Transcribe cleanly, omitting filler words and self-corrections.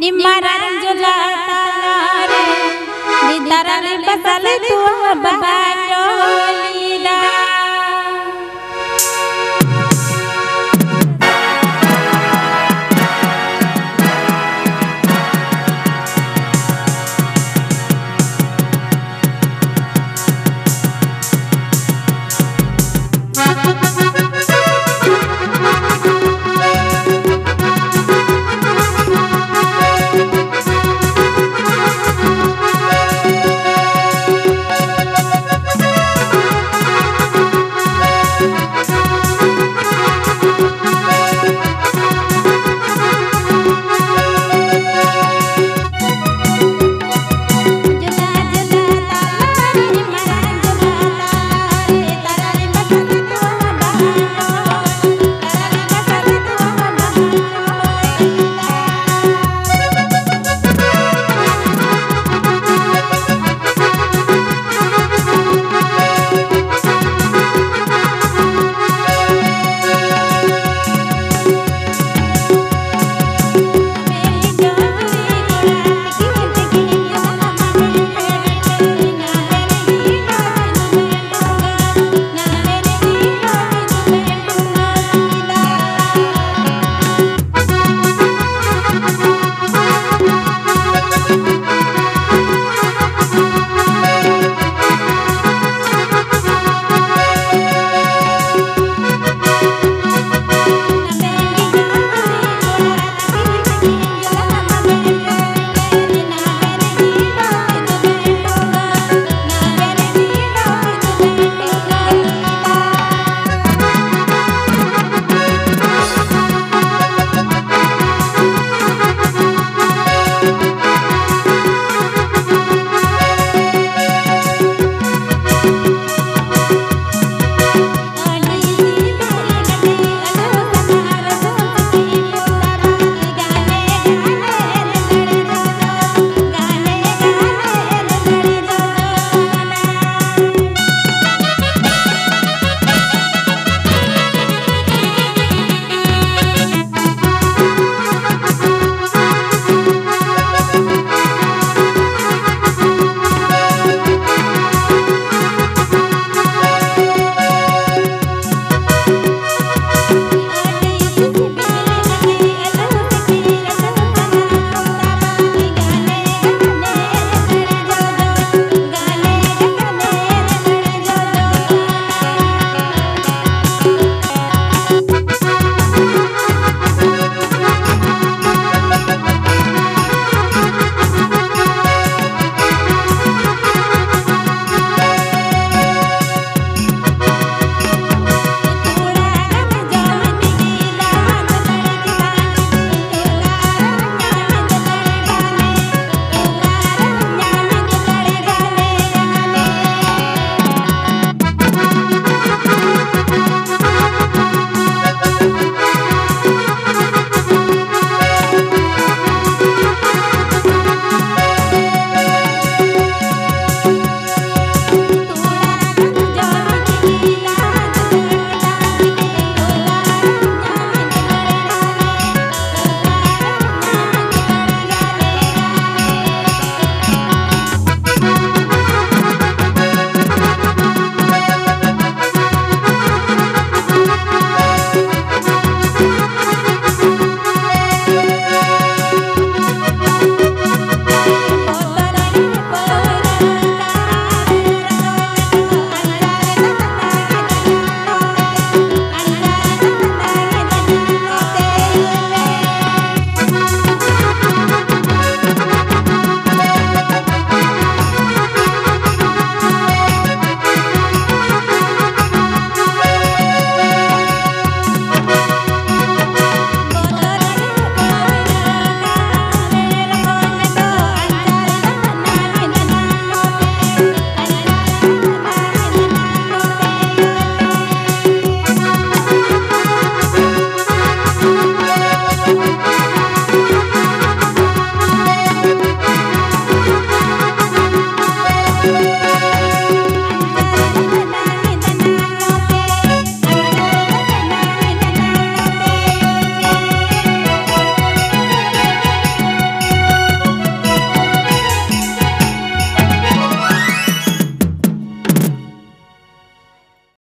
निम्माराम जोला ताला रे निदारा रे बसल तू बाबा।